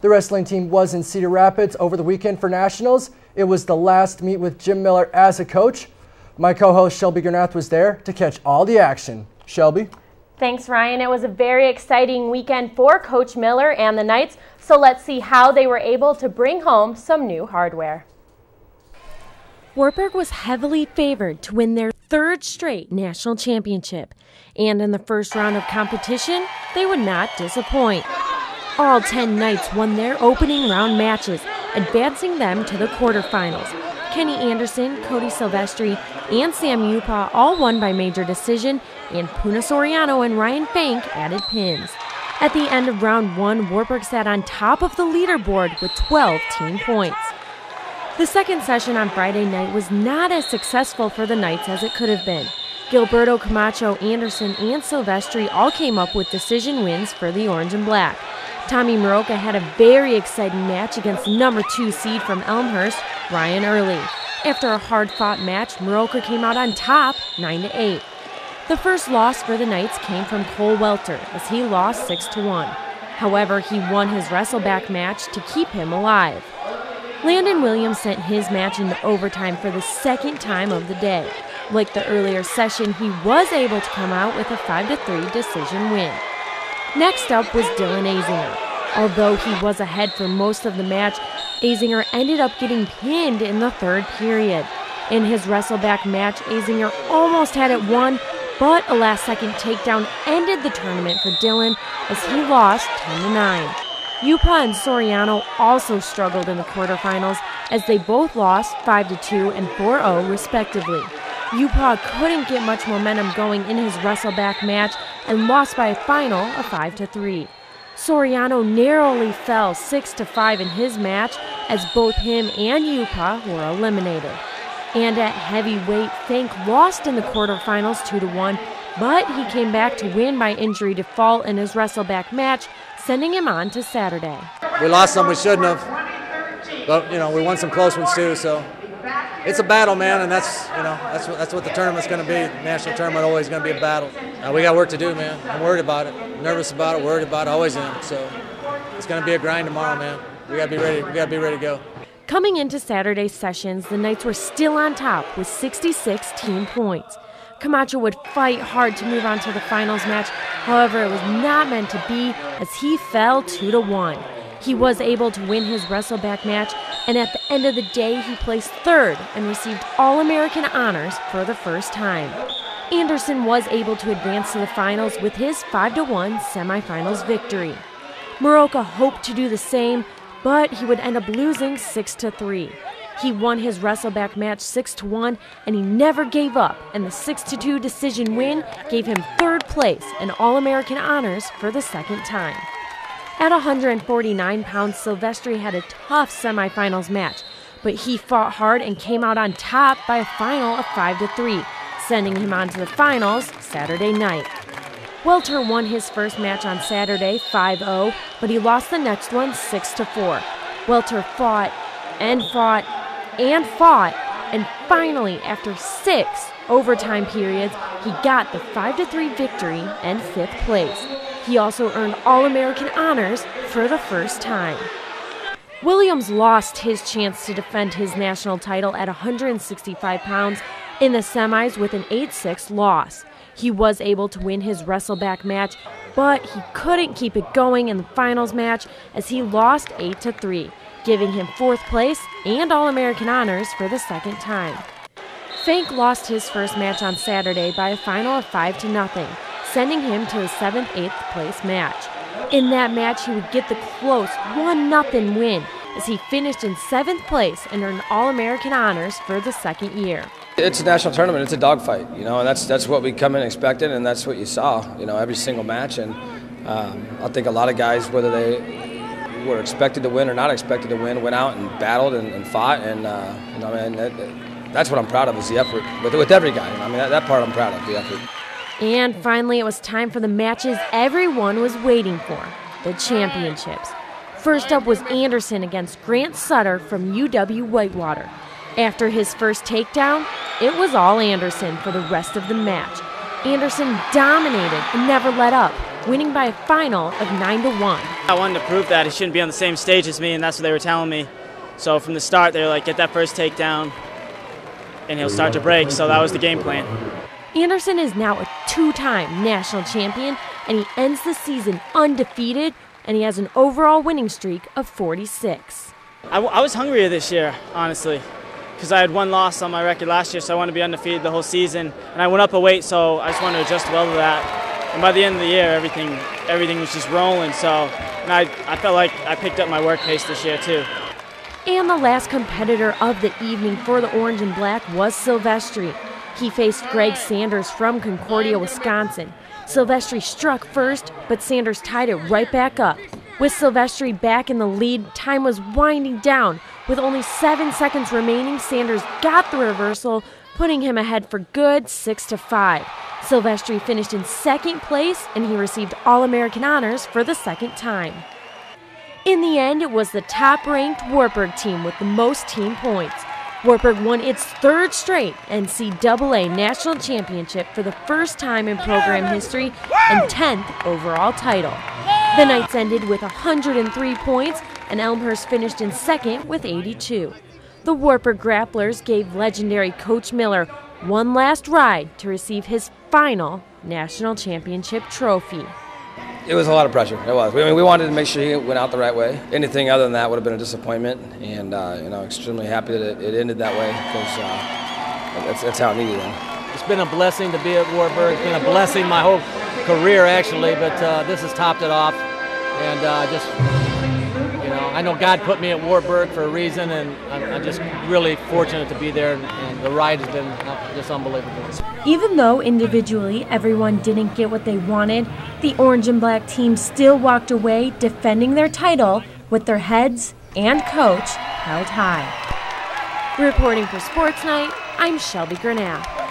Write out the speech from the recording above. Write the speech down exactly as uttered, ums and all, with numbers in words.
The wrestling team was in Cedar Rapids over the weekend for nationals. It was the last meet with Jim Miller as a coach. My co-host Shelby Granath was there to catch all the action. Shelby? Thanks, Ryan. It was a very exciting weekend for Coach Miller and the Knights, so let's see how they were able to bring home some new hardware. Wartburg was heavily favored to win their third straight national championship, and in the first round of competition, they would not disappoint. All ten Knights won their opening round matches, advancing them to the quarterfinals. Kenny Anderson, Cody Silvestri, and Sam Yupa all won by major decision, and Puna Soriano and Ryan Fank added pins. At the end of round one, Wartburg sat on top of the leaderboard with twelve team points. The second session on Friday night was not as successful for the Knights as it could have been. Gilberto Camacho, Anderson, and Silvestri all came up with decision wins for the Orange and Black. Tommy Moroka had a very exciting match against number two seed from Elmhurst, Ryan Early. After a hard-fought match, Moroka came out on top, nine to eight. The first loss for the Knights came from Cole Welter, as he lost six to one. However, he won his wrestle-back match to keep him alive. Landon Williams sent his match into overtime for the second time of the day. Like the earlier session, he was able to come out with a five to three decision win. Next up was Dylan Azinger. Although he was ahead for most of the match, Azinger ended up getting pinned in the third period. In his wrestle-back match, Azinger almost had it won, but a last-second takedown ended the tournament for Dylan as he lost ten to nine. Yupa and Soriano also struggled in the quarterfinals as they both lost five to two and four to nothing respectively. Yupa couldn't get much momentum going in his wrestle-back match and lost by a final of five to three. Soriano narrowly fell six to five in his match as both him and Yupa were eliminated. And at heavyweight, Fank lost in the quarterfinals two to one, but he came back to win by injury default in his wrestle-back match, sending him on to Saturday. We lost some we shouldn't have, but you know, we won some close ones too, so it's a battle, man, and that's, you know, that's, that's what the tournament's going to be. The national tournament always going to be a battle. Uh, we got work to do, man. I'm worried about it. I'm nervous about it, worried about it, always am. So it's going to be a grind tomorrow, man. We got to be ready. We got to be ready to go. Coming into Saturday's sessions, the Knights were still on top with sixty-six team points. Camacho would fight hard to move on to the finals match. However, it was not meant to be as he fell two to one. He was able to win his wrestle-back match, and at the end of the day, he placed third and received All-American honors for the first time. Anderson was able to advance to the finals with his five to one semifinals victory. Moroka hoped to do the same, but he would end up losing six to three. He won his wrestle-back match six to one, and he never gave up, and the six to two decision win gave him third place and All-American honors for the second time. At one hundred forty-nine pounds, Silvestri had a tough semifinals match, but he fought hard and came out on top by a final of five to three, sending him on to the finals Saturday night. Welter won his first match on Saturday five to nothing, but he lost the next one six to four. Welter fought and fought and fought, and finally, after six overtime periods, he got the five to three victory and fifth place. He also earned All-American honors for the first time. Williams lost his chance to defend his national title at one hundred sixty-five pounds in the semis with an eight six loss. He was able to win his wrestle-back match, but he couldn't keep it going in the finals match as he lost eight to three, giving him fourth place and All-American honors for the second time. Fank lost his first match on Saturday by a final of five to nothing, sending him to his seventh eighth place match. In that match, he would get the close one to nothing win as he finished in seventh place and earned All-American honors for the second year. It's a national tournament. It's a dogfight, you know, and that's that's what we come in expecting, and that's what you saw, you know, every single match. And um, I think a lot of guys, whether they were expected to win or not expected to win, went out and battled and, and fought. And uh, you know, I mean, that, that, that's what I'm proud of is the effort with, with every guy. I mean, that, that part I'm proud of, the effort. And finally, it was time for the matches everyone was waiting for, the championships. First up was Anderson against Grant Sutter from U W-Whitewater. After his first takedown, it was all Anderson for the rest of the match. Anderson dominated and never let up, winning by a final of nine to one. I wanted to prove that he shouldn't be on the same stage as me, and that's what they were telling me. So from the start, they were like, get that first takedown, and he'll start to break. So that was the game plan. Anderson is now a two-time national champion, and he ends the season undefeated, and he has an overall winning streak of forty-six. I, w I was hungrier this year, honestly, because I had one loss on my record last year, so I wanted to be undefeated the whole season. And I went up a weight, so I just wanted to adjust well to that. And by the end of the year, everything everything was just rolling. So and I, I felt like I picked up my work pace this year, too. And the last competitor of the evening for the Orange and Black was Silvestri. He faced Greg Sanders from Concordia, Wisconsin. Silvestri struck first, but Sanders tied it right back up. With Silvestri back in the lead, time was winding down. With only seven seconds remaining, Sanders got the reversal, putting him ahead for good six to five. Silvestri finished in second place, and he received All-American honors for the second time. In the end, it was the top-ranked Wartburg team with the most team points. Wartburg won its third straight N C double A National Championship for the first time in program history and tenth overall title. The Knights ended with one hundred three points, and Elmhurst finished in second with eighty-two. The Wartburg Grapplers gave legendary Coach Miller one last ride to receive his final National Championship trophy. It was a lot of pressure. It was. I mean, we wanted to make sure he went out the right way. Anything other than that would have been a disappointment, and uh, you know, extremely happy that it, it ended that way, because uh, that's, that's how it needed it. It's been a blessing to be at Wartburg. It's been a blessing my whole career, actually, but uh, this has topped it off, and uh, just, you know, I know God put me at Wartburg for a reason, and I'm, I'm just really fortunate to be there, and, and the ride has been just unbelievable. Even though individually everyone didn't get what they wanted, the Orange and Black team still walked away defending their title with their heads and coach held high. Reporting for SportsKnight, I'm Shelby Granath.